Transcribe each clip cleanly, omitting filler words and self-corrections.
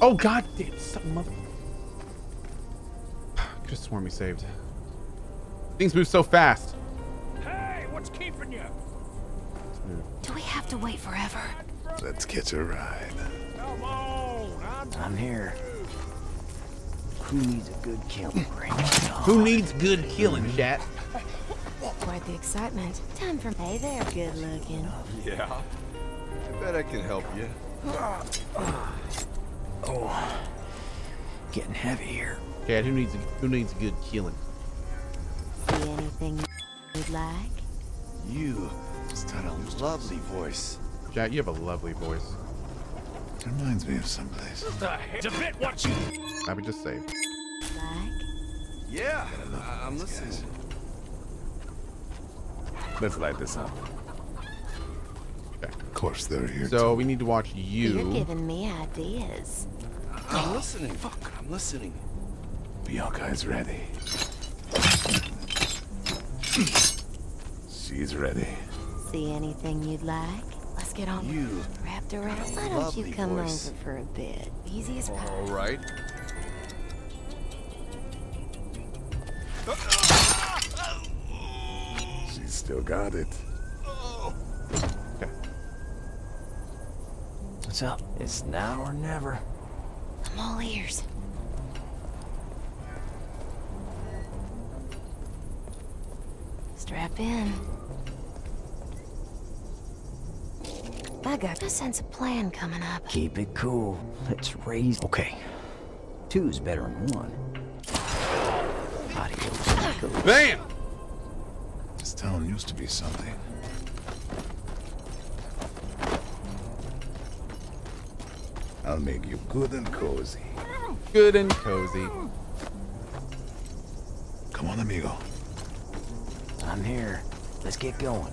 Oh, god damn, some mother... Could have sworn we saved. Things move so fast. Hey, what's keeping you? Do we have to wait forever? Let's catch a ride. Come on, I'm here. Who needs a good killing? Who needs good killing, chat? Quite the excitement. Time for me. They're good looking. Yeah. I bet I can help you. Oh, getting heavy here. Dad, who needs a good killing? See anything you'd like? You just had a lovely voice. Jack, you have a lovely voice. It reminds me of someplace. DeVitt, what you? I would just say. Like? Yeah, I'm listening. Let's light this up. Okay. Of course they're here. So we need to watch you. You're giving me ideas. I'm listening. Fuck, I'm listening. Bianca is ready. She's ready. See anything you'd like? Let's get on. You wrapped around. Why don't you come over for a bit? Easy as pie. All right. She's still got it. Okay. What's up? It's now or never. I'm all ears. Strap in. I got a sense of plan coming up. Keep it cool. Let's raise. Okay. Two's better than one. Adios. Bam! This town used to be something. I'll make you good and cozy. Good and cozy. Come on, amigo. I'm here. Let's get going.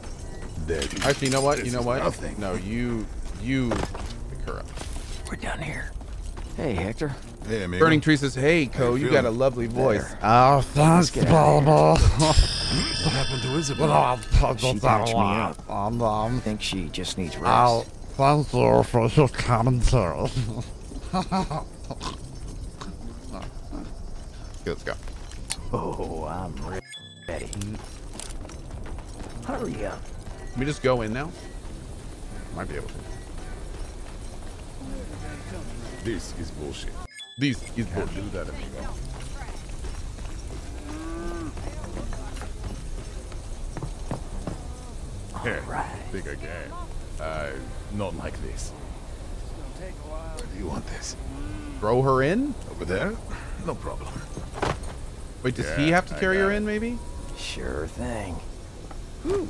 Actually, you know what? You know what? Nothing. No, you pick her up. We're down here. Hey, Hector. Hey, amigo. Burning Tree says, "Hey, Ko, you got a lovely voice." Better. Oh, thanks, Bobo. What happened to Isabel? She patched me up. I think she just needs rest. Oh, thank you for your commentary. Let's go. Oh, I'm ready. Hurry up. Can we just go in now? Might be able to. This is bullshit. This is bullshit. Do that, amigo. Here, big again. Not like this. Where do you want this? Throw her in? Over there? No problem. Wait, does he have to carry her in, maybe? Sure thing. Whew.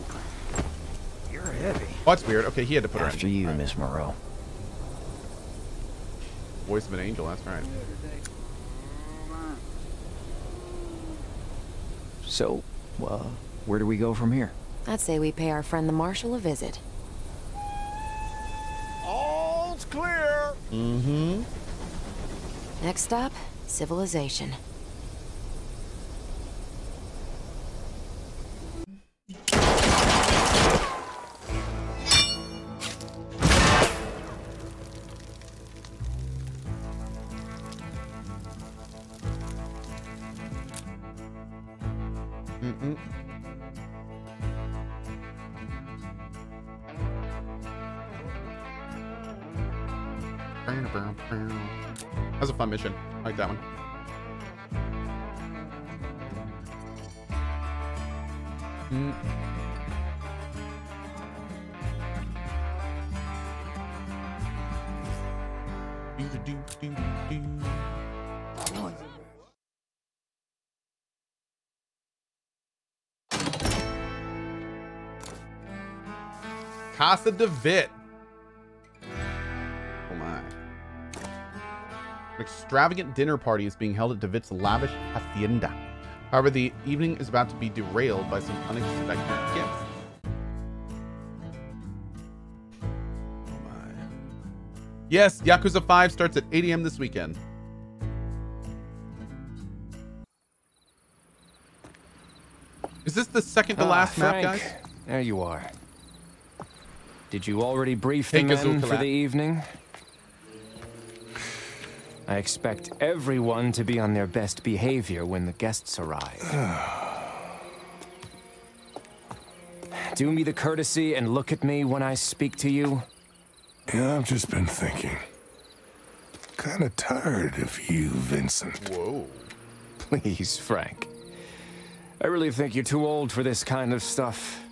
You're heavy. Oh, that's weird. Okay, he had to put her in. After you, Miss Moreau. Voice of an angel, that's right. So, where do we go from here? I'd say we pay our friend the Marshal a visit. All's clear! Mm-hmm. Next stop, civilization. That's a fun mission. I like that one. Casa de Vitt. An extravagant dinner party is being held at DeVitt's lavish hacienda. However, the evening is about to be derailed by some unexpected gifts. Oh my. Yes, Yakuza 5 starts at 8 a.m. this weekend. Is this the second to last map, guys? There you are. Did you already brief the men for the evening? I expect everyone to be on their best behavior when the guests arrive. Do me the courtesy and look at me when I speak to you. Yeah, I've just been thinking. Kinda tired of you, Vincent. Whoa. Please, Frank. I really think you're too old for this kind of stuff.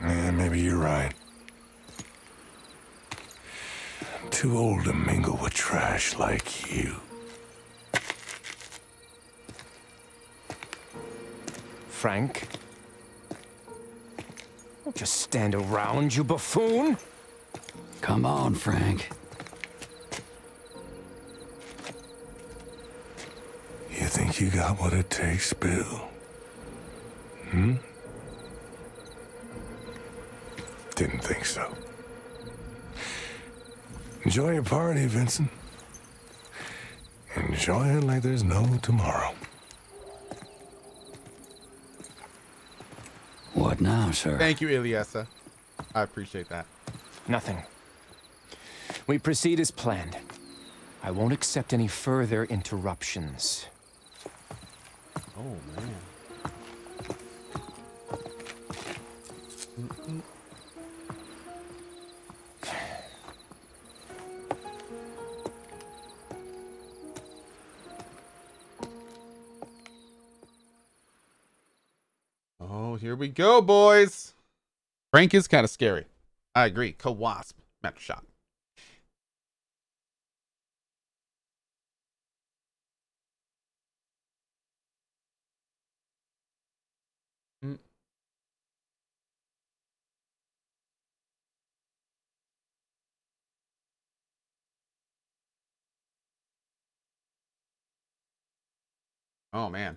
Yeah, maybe you're right. I'm too old to mingle with trash like you. Frank? Don't just stand around, you buffoon! Come on, Frank. You think you got what it takes, Bill? Hmm? Didn't think so. Enjoy your party, Vincent. Enjoy it like there's no tomorrow. What now, sir? Thank you, Ilyesa. I appreciate that. Nothing. We proceed as planned. I won't accept any further interruptions. Oh, man. Oh, here we go, boys. Frank is kind of scary. I agree. Co-Wasp. Match shot. Oh, man.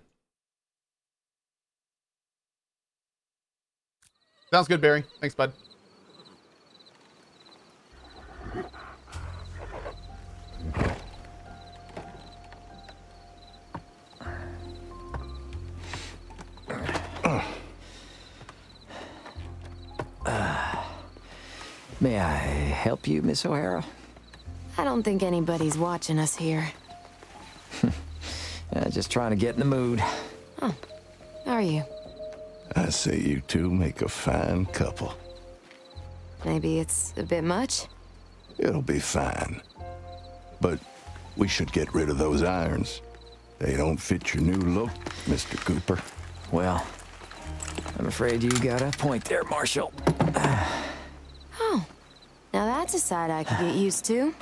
Sounds good, Barry. Thanks, bud. May I help you, Miss O'Hara? I don't think anybody's watching us here. Just trying to get in the mood. Oh, how are you? I say you two make a fine couple. Maybe it's a bit much? It'll be fine. But we should get rid of those irons. They don't fit your new look, Mr. Cooper. Well, I'm afraid you got a point there, Marshall. Oh, now that's a side I could get used to.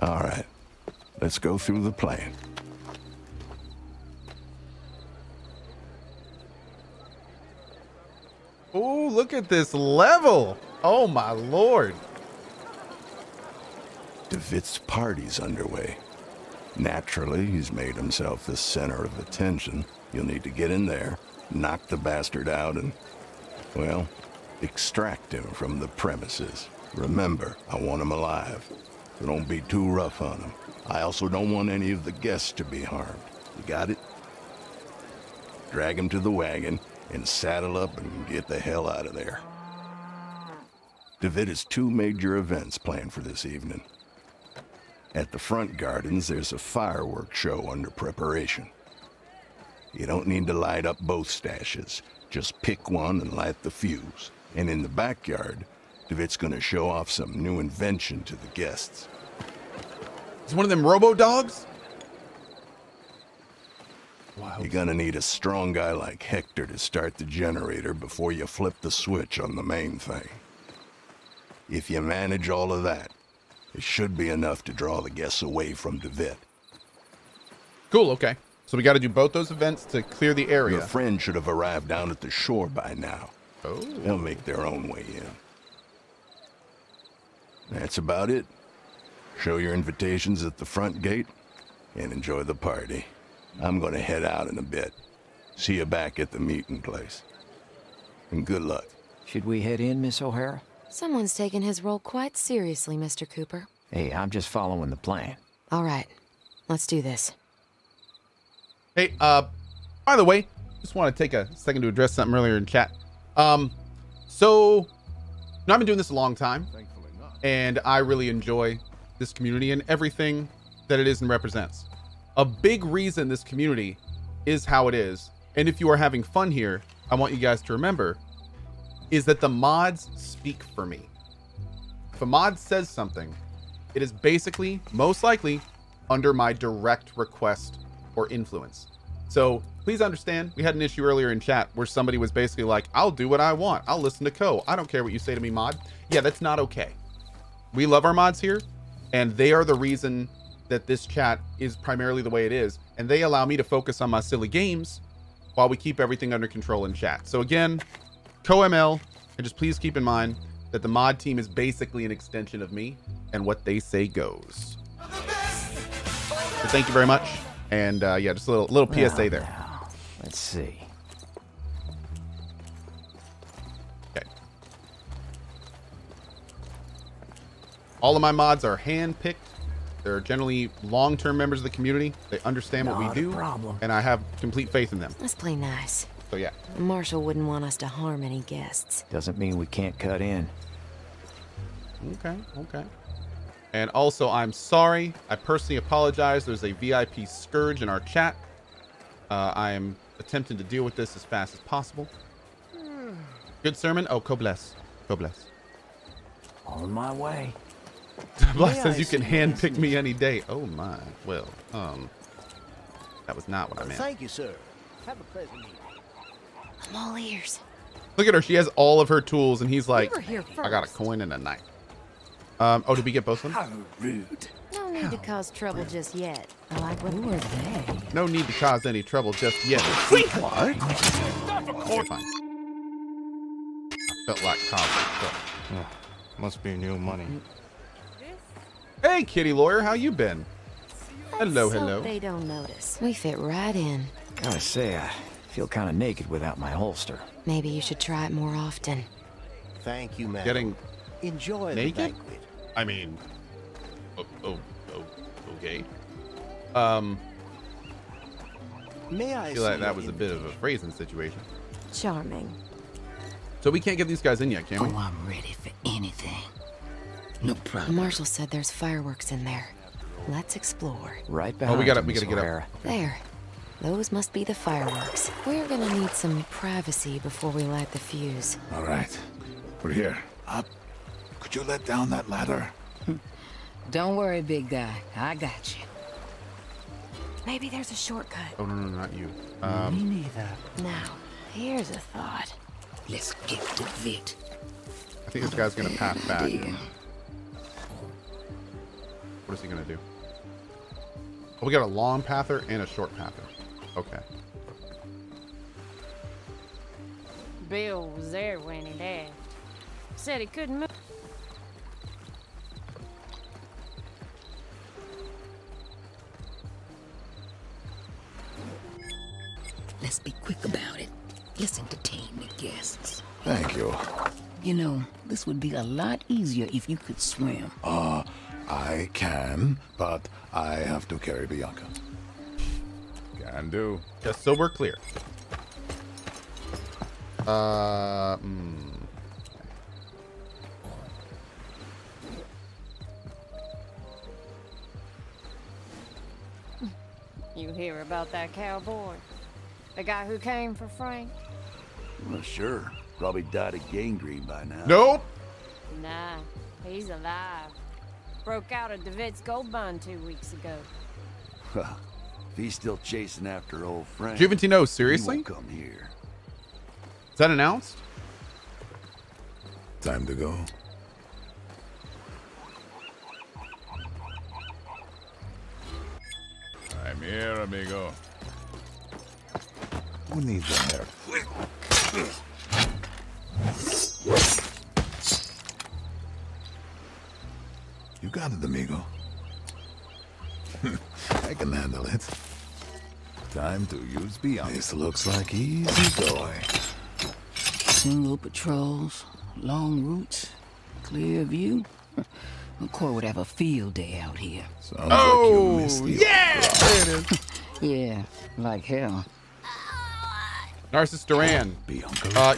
All right, let's go through the plan. Oh, look at this level. Oh, my Lord. DeVitt's party's underway. Naturally, he's made himself the center of attention. You'll need to get in there, knock the bastard out, and, well, extract him from the premises. Remember, I want him alive, so don't be too rough on him. I also don't want any of the guests to be harmed. You got it? Drag him to the wagon. And saddle up and get the hell out of there. DeVitt has two major events planned for this evening. At the front gardens, there's a fireworks show under preparation. You don't need to light up both stashes. Just pick one and light the fuse. And in the backyard, DeVitt's gonna show off some new invention to the guests. It's one of them robo-dogs? You're gonna need a strong guy like Hector to start the generator before you flip the switch on the main thing. If you manage all of that, it should be enough to draw the guests away from DeVitt. Cool, okay. So we gotta do both those events to clear the area. Your friend should have arrived down at the shore by now. Oh. They'll make their own way in. That's about it. Show your invitations at the front gate and enjoy the party. I'm gonna head out in a bit. See you back at the meeting place. And good luck. Should we head in, Miss O'Hara? Someone's taking his role quite seriously, Mr. Cooper. Hey, I'm just following the plan. All right, let's do this. Hey, by the way, just want to take a second to address something earlier in chat. So I've been doing this a long time, and I really enjoy this community and everything that it is and represents. A big reason this community is how it is, and if you are having fun here, I want you guys to remember, is that the mods speak for me. If a mod says something, it is basically, most likely, under my direct request or influence. So please understand, we had an issue earlier in chat where somebody was basically like, I'll do what I want. I'll listen to Ko. I don't care what you say to me, mod. Yeah, that's not okay. We love our mods here, and they are the reason that this chat is primarily the way it is, and they allow me to focus on my silly games while we keep everything under control in chat. So again, CohhML, and just please keep in mind that the mod team is basically an extension of me, and what they say goes. So thank you very much, and yeah, just a little PSA there. Now, let's see. Okay. All of my mods are handpicked. They're generally long-term members of the community. They understand what we do, and I have complete faith in them. Let's play nice. So yeah. Marshall wouldn't want us to harm any guests. Doesn't mean we can't cut in. Okay, okay. And also, I'm sorry. I personally apologize. There's a VIP scourge in our chat. I am attempting to deal with this as fast as possible. Good sermon? Oh, Ko bless. Ko bless. On my way. Block says you can handpick me any day. Oh my. Well, that was not what I meant. Thank you, sir. Have a pleasant evening. I'm all ears. Look at her. She has all of her tools, and he's like, I got a coin and a knife. Oh, did we get both of them? How rude. No need to cause trouble just yet. I like what were they? No need to cause any trouble just yet. What? Fine. Felt like cosmic. Must be new money. Hey, kitty lawyer, how you been? Hello, hello. They don't notice. We fit right in. Gotta say, I feel kind of naked without my holster. Maybe you should try it more often. Thank you, man. Getting enjoy naked? The banquet. I mean, okay. May I feel like that was a bit of a phrasing situation. Charming. So we can't get these guys in yet, can we? Oh, I'm ready for anything. No problem. Marshall said there's fireworks in there. Let's explore. Right behind. Oh, we gotta get up. There. Those must be the fireworks. We're gonna need some privacy before we light the fuse. All right. We're here. Up. Could you let down that ladder? Don't worry, big guy. I got you. Maybe there's a shortcut. Oh, no, not you. Me neither. Now, here's a thought. Let's get to DeVitt. I think this guy's gonna pass back. What is he gonna do? Oh, we got a long pather and a short pather. Okay. Bill was there when he left. Said he couldn't move. Let's be quick about it. Let's entertain the guests. Thank you. You know, this would be a lot easier if you could swim. I can, but I have to carry Bianca. Can do. Just so we're clear. You hear about that cowboy? The guy who came for Frank? Well, sure. Probably died of gangrene by now. Nope. Nah, he's alive. Broke out of DeVitt's gold mine 2 weeks ago. If he's still chasing after old Frank. Juventino, seriously? He won't come here. Is that announced? Time to go. I'm here, amigo. Who needs a hair? You got it, amigo. I can handle it. Time to use beyond. This looks like easy going. Single patrols, long routes, clear view. McCoy would have a field day out here. Sounds like you missed it. Yeah, like hell. Narcissus Duran.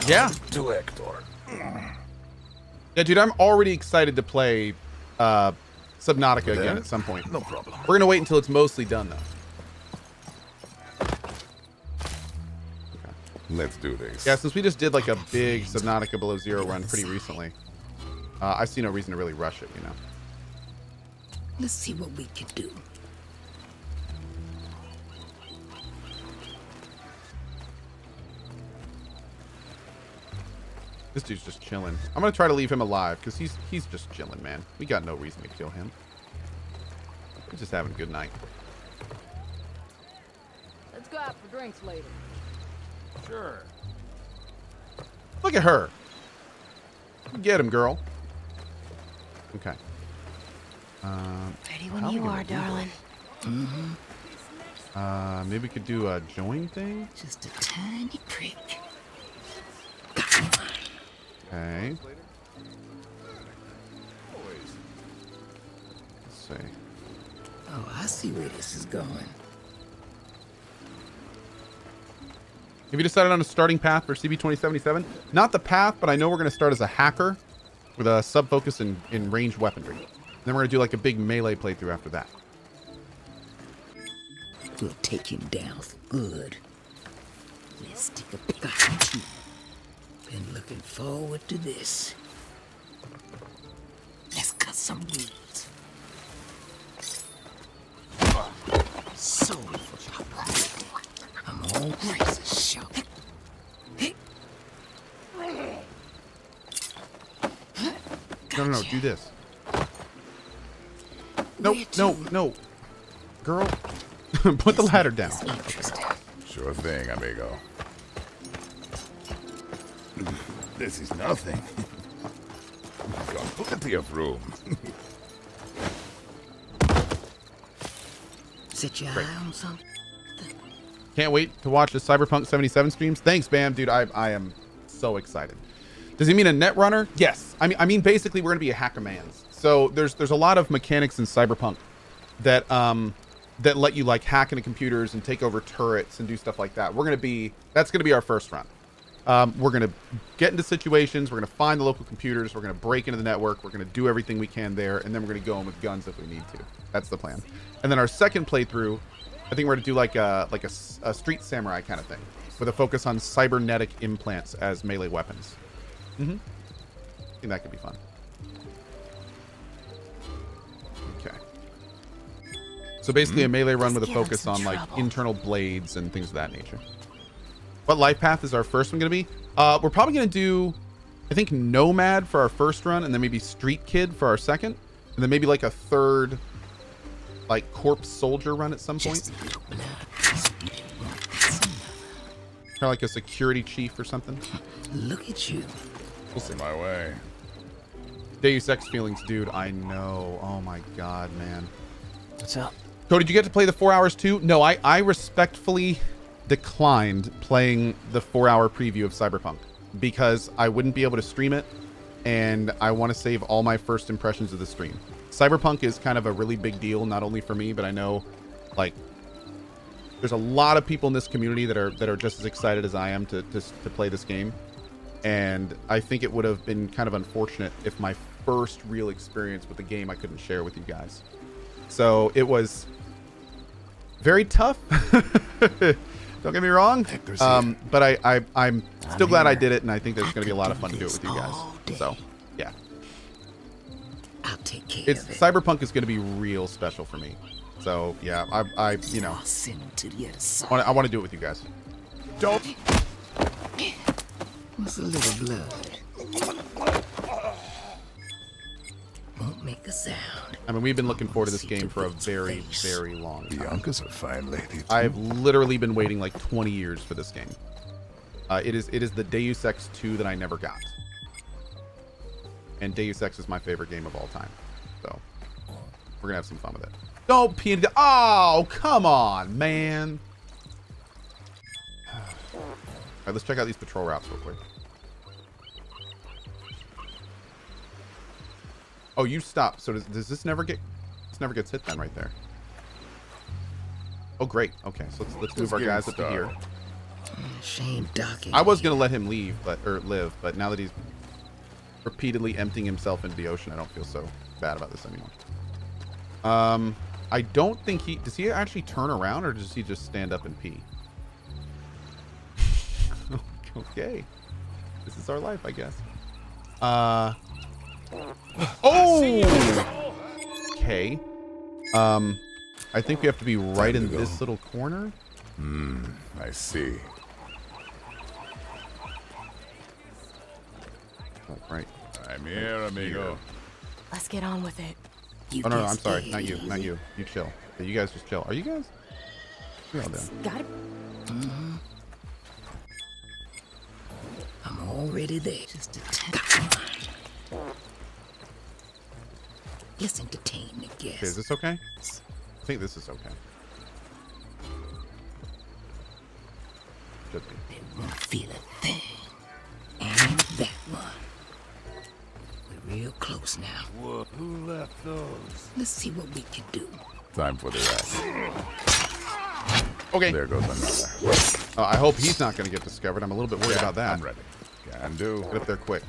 Yeah. To Hector. Yeah, dude, I'm already excited to play Subnautica again at some point. No problem. We're going to wait until it's mostly done, though. Okay. Let's do this. Yeah, since we just did like a big Subnautica Below Zero run pretty recently, I see no reason to really rush it, you know. Let's see what we can do. This dude's just chilling. I'm gonna try to leave him alive because he's just chilling, man. We got no reason to kill him. We're just having a good night. Let's go out for drinks later. Sure. Look at her. Get him, girl. Okay. Ready when you are, darling. Mm-hmm. Maybe we could do a join thing. Just a tiny prick. Okay. Let's see. Oh, I see where this is going. Have you decided on a starting path for CB 2077? Not the path, but I know we're going to start as a hacker with a sub-focus in ranged weaponry. Then we're going to do like a big melee playthrough after that. We'll take him down for good. Let's take a pick up. Been looking forward to this. Let's cut some weeds. So I'm all crazy shock. No, no, no, do this. No, no, no. Girl, put the ladder down. Sure thing, amigo. This is nothing. Got plenty of room. Sit your eye on something. Can't wait to watch the Cyberpunk 77 streams. Thanks, Bam, dude. I am so excited. Does he mean a netrunner? Yes. I mean basically we're gonna be a hackamans. So there's a lot of mechanics in Cyberpunk that that let you like hack into computers and take over turrets and do stuff like that. That's gonna be our first run. We're going to get into situations, we're going to find the local computers, we're going to break into the network, we're going to do everything we can there, and then we're going to go in with guns if we need to. That's the plan. And then our second playthrough, I think we're going to do like a street samurai kind of thing, with a focus on cybernetic implants as melee weapons. Mm-hmm. I think that could be fun. Okay. So basically a melee run with a focus on like internal blades and things of that nature. What life path is our first one going to be? We're probably going to do, I think, Nomad for our first run, and then maybe Street Kid for our second, and then maybe like a third, like Corpse Soldier run at some point. Kind of like a security chief or something. Look at you. We'll see. My way. Deus Ex feelings, dude. I know. Oh my god, man. What's up? So did you get to play the 4 hours too? No, I respectfully declined playing the 4-hour preview of Cyberpunk because I wouldn't be able to stream it, and I want to save all my first impressions of the stream. Cyberpunk is kind of a really big deal, not only for me, but I know like there's a lot of people in this community that are just as excited as I am to play this game, and I think it would have been kind of unfortunate if my first real experience with the game I couldn't share with you guys. So it was very tough. Don't get me wrong, but I'm still glad I did it, and I think there's going to be a lot of fun to do it with you guys. So, yeah. I'll take care of it. Cyberpunk is going to be real special for me. So, yeah, I you know, I want to do it with you guys. Don't. What's a little blood? Won't make a sound. I mean, we've been looking forward to this game for a very, very long time. Bianca's a fine lady. I've literally been waiting like 20 years for this game. It is the Deus Ex 2 that I never got. And Deus Ex is my favorite game of all time. So, we're going to have some fun with it. Don't pee into... Oh, come on, man. All right, let's check out these patrol routes real quick. Oh, you stop. So does this never get? This never gets hit then, right there. Oh, great. Okay, so let's move our guys up to here. Shame, Ducky. I was gonna let him leave, or live, but now that he's repeatedly emptying himself into the ocean, I don't feel so bad about this anymore. I don't think he... Does he actually turn around, or does he just stand up and pee? Okay. This is our life, I guess. Oh! Okay. I think we have to be right in this little corner. Hmm, I see. Right. I'm here, amigo. Let's get on with it. You no, I'm sorry. Not you. Not you. You chill. You guys just chill. Are you guys? You're all down. Got it. I'm already there. Just entertain. Just entertain the guests. Okay, is this okay? I think this is okay. Should be. They won't feel a thing. And that one. Real close now. Whoa, who left those? Let's see what we can do. Time for the rest. Okay. There goes another. I hope he's not going to get discovered. I'm a little bit worried about that. I'm ready. Can do. Get up there quick.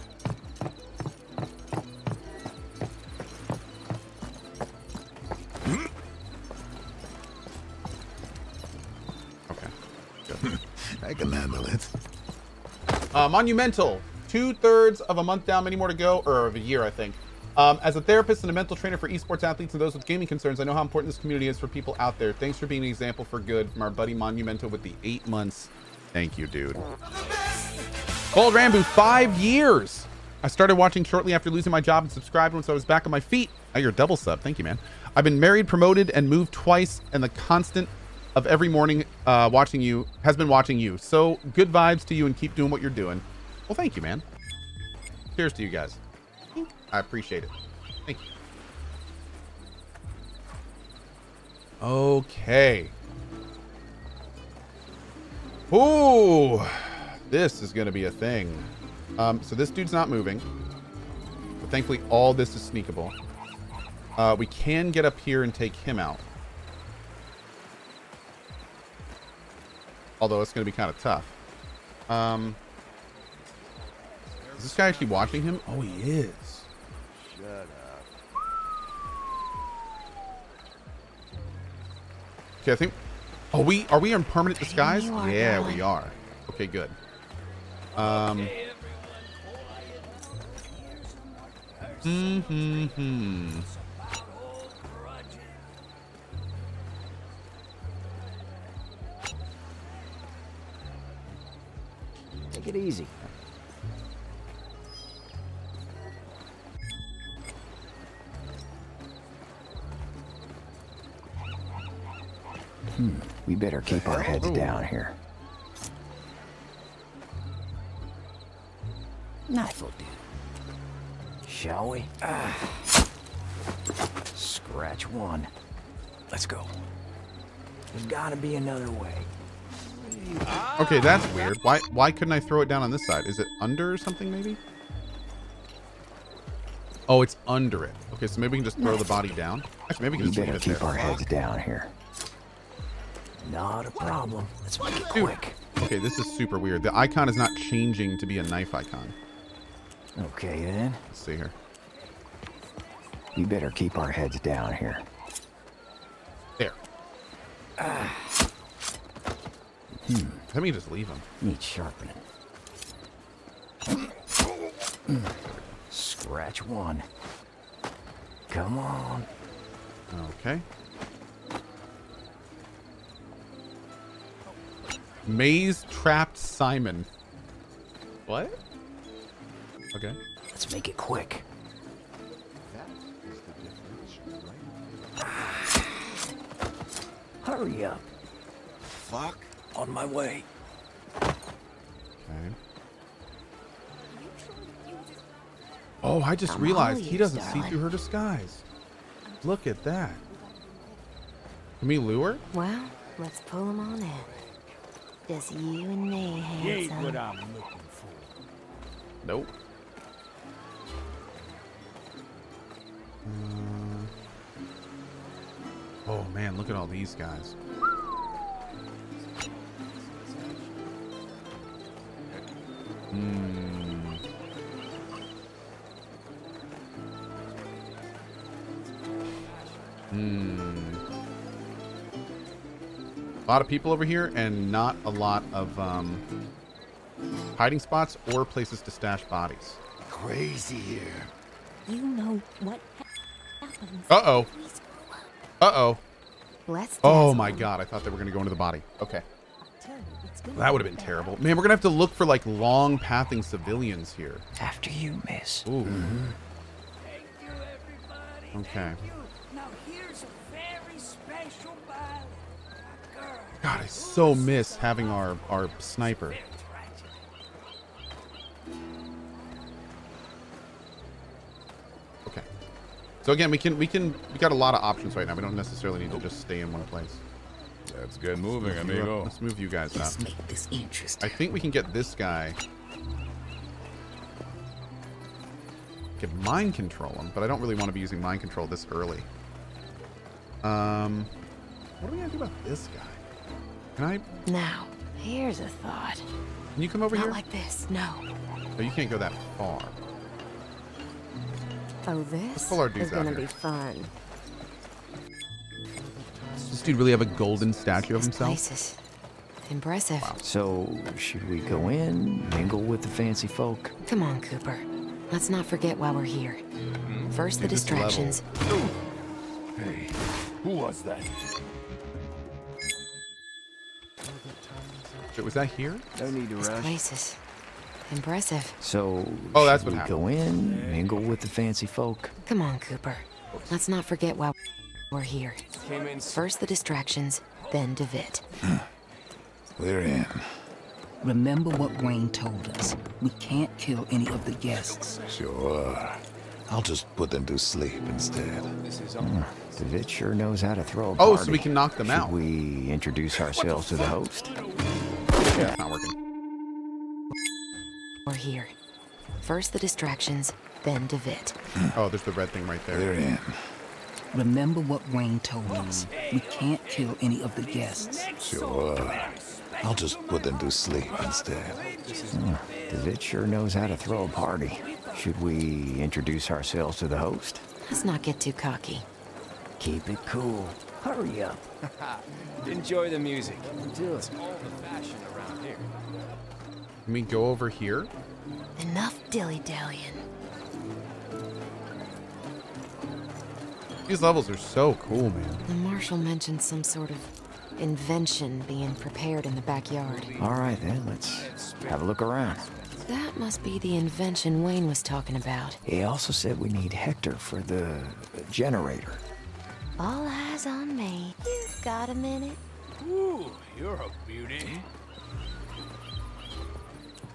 Okay. Good. I can handle it. Monumental. 2/3 of a month down, many more to go, or of a year, I think. As a therapist and a mental trainer for esports athletes and those with gaming concerns, I know how important this community is for people out there. Thanks for being an example for good. From our buddy Monumental with the 8 months. Thank you, dude. Gold Rambo, 5 years. I started watching shortly after losing my job and subscribed once I was back on my feet. Oh, you're a double sub. Thank you, man. I've been married, promoted, and moved twice, and the constant of every morning watching you has been watching you. So good vibes to you and keep doing what you're doing. Well, thank you, man. Cheers to you guys. I appreciate it. Thank you. Okay. Ooh, this is going to be a thing. So this dude's not moving. But thankfully, all this is sneakable. We can get up here and take him out. Although it's going to be kind of tough. Is this guy actually watching him? Oh, he is. Shut up. Okay, I think. Oh, are we in permanent disguise? Yeah, we are. Okay, good. Take it easy. We better keep our heads down here. Knife will do. Shall we? Scratch one. Let's go. There's gotta be another way. Okay, that's weird. Why couldn't I throw it down on this side? Is it under or something, maybe? Oh, it's under it. Okay, so maybe we can just throw the body down. Actually, maybe we can just leave it there. We better keep our heads down here. Not a problem. Let's make it quick. Okay, this is super weird. The icon is not changing to be a knife icon. Okay, then. Let's see here. We better keep our heads down here. There. Let me just leave him. Need sharpening. Scratch one. Come on. Okay. Maze trapped Simon. What? Okay. Let's make it quick. That is the difference, right? Hurry up. Fuck. On my way. Okay. Oh, I just realized he doesn't see through her disguise. Look at that. Can we lure? Well, let's pull him on in. Just you and me, handsome. What I'm looking for. Nope. Oh man, look at all these guys. A lot of people over here and not a lot of hiding spots or places to stash bodies. Crazy here. You know what happens. Uh-oh. Uh-oh. Oh my god, I thought they were going to go into the body. Okay. That would have been terrible. Man, we're going to have to look for like long pathing civilians here. After you, miss. Ooh. Mm-hmm. Thank you, everybody. Okay. Thank you. Now here's a very special ballad. My girl. God, I so miss having our sniper. Okay. So again, we got a lot of options right now. We don't necessarily need to just stay in one place. That's good moving, amigo. Let's move you guys up. Let's make this interesting. I think we can get this guy. Could mind control him, but I don't really want to be using mind control this early. What are we gonna do about this guy? Can I? Now, here's a thought. Can you come over here? Not like this, no. Oh, you can't go that far. Oh, this is gonna be fun. Does this dude really have a golden statue of himself? Places. Impressive. Wow. So, should we go in, mingle with the fancy folk? Come on, Cooper. Let's not forget why we're here. First, the distractions. Hey, who was that? Wait, was that here? No need to rush. Places. Impressive. So, oh, that's what happened. Go in, mingle with the fancy folk. Come on, Cooper. Let's not forget why we're here. First the distractions, then DeVitt. We're in. Remember what Wayne told us. We can't kill any of the guests. Sure. I'll just put them to sleep instead. DeVitt sure knows how to throw a party. Oh, so we can knock them out. Should we introduce ourselves to the host? Yeah, it's not working. We're here. First the distractions, then DeVitt. Oh, there's the red thing right there. We're in. Remember what Wayne told us. We can't kill any of the guests. Sure. I'll just put them to sleep instead. DeVitt sure knows how to throw a party. Should we introduce ourselves to the host? Let's not get too cocky. Keep it cool. Hurry up. Enjoy the music. It's all the fashion around here. Can we go over here? Enough dilly-dallying. These levels are so cool, man. The marshal mentioned some sort of invention being prepared in the backyard. All right, then, let's have a look around. That must be the invention Wayne was talking about. He also said we need Hector for the generator. All eyes on me. You've got a minute. Ooh, you're a beauty.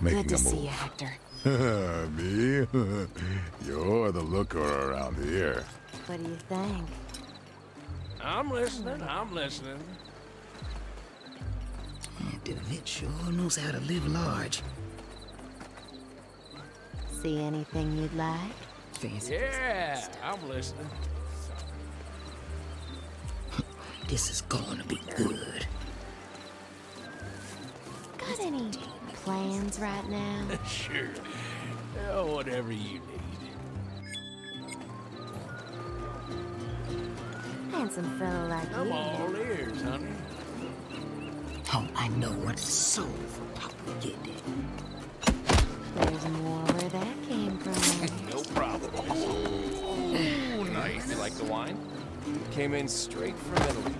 Good to see you, Hector. Me? You're the looker around here. What do you think? I'm listening, I'm listening. DeVitt sure knows how to live large. See anything you'd like? Fancy. Yeah, I'm listening. This is gonna be good. Got any plans right now? Sure. Oh, whatever you need. Handsome fellow like you. I'm all ears, honey. Oh, I know what soul for Papa did. There's more where that came from. No problem. Oh, nice. You like the wine? It came in straight from Italy.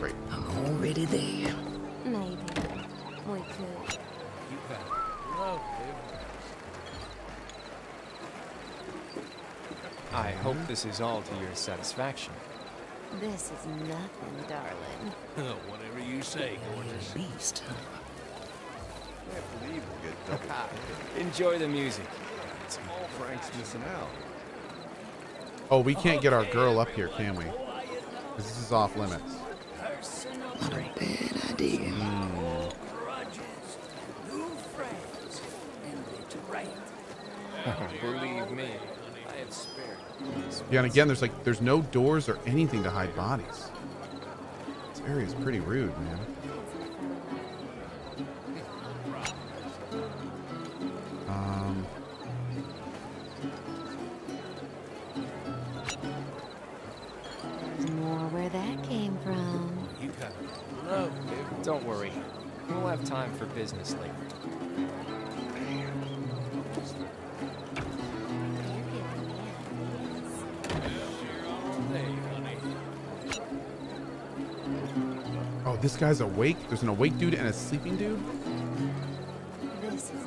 Great. I'm already there. Maybe we could. You got love. I hope this is all to your satisfaction. This is nothing, darling. Whatever you say, gorgeous. Beast. Can't believe we'll get double. Enjoy the music. It's all Frank's missing out. Oh, we can't get our girl up here, can we? Because this is off limits. Not a bad idea. Believe me. Yeah, and again, there's no doors or anything to hide bodies. This area is pretty rude, man. Bianca. No, dude, don't worry. We'll have time for business later. Oh, this guy's awake? There's an awake dude and a sleeping dude?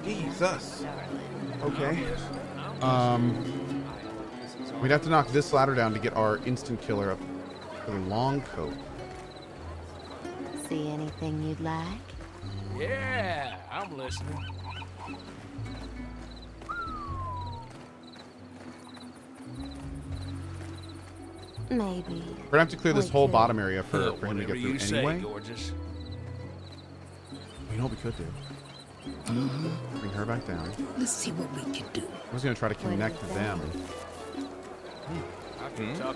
Jesus. Okay. We'd have to knock this ladder down to get our instant killer up to the long coat. See anything you'd like? Yeah, I'm listening. Maybe. We're gonna have to clear this whole bottom area for him to get through anyway. Gorgeous. You know what we could do? Bring her back down. Let's see what we can do. I was gonna try to connect them.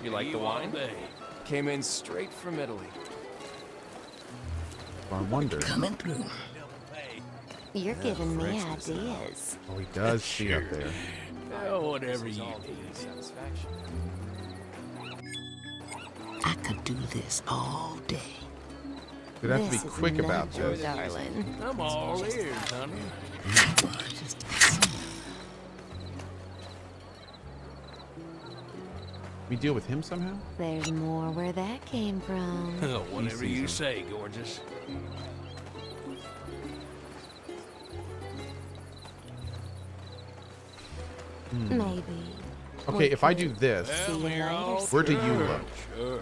You like the wine? Came in straight from Italy. I wonder. Coming through. You're giving me ideas. Oh, he does see up there. Oh, whatever you need. I could do this all day. You'd have to be quick about this, darling. I'm all ears, honey. We deal with him somehow? There's more where that came from. Whatever you say, gorgeous. Maybe. Okay, if I do this, where do you look? Sure.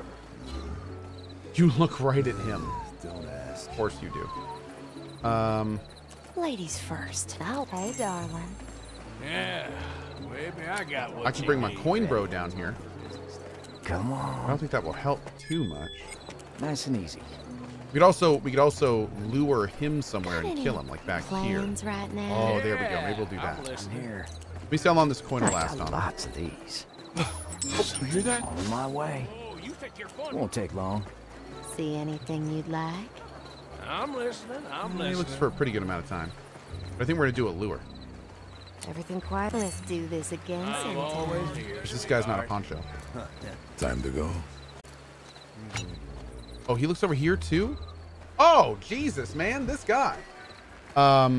You look right at him. Don't ask. Of course you do. Ladies first. Okay, darling. Yeah, maybe I got what I can bring my coin bro down here. Come on. I don't think that will help too much. Nice and easy. We could also lure him somewhere and kill him, like back here. Right now. Oh, there we go. Maybe we'll do that. Let me see how long this coin will last on. Lots of these. You hear that? On my way. Won't take long. See anything you'd like? I'm listening. I'm listening. He looks for a pretty good amount of time. But I think we're gonna do a lure. Everything quiet. Let's do this again sometime. This guy's not a poncho. Time to go. Oh, he looks over here too? Oh, Jesus, man, this guy.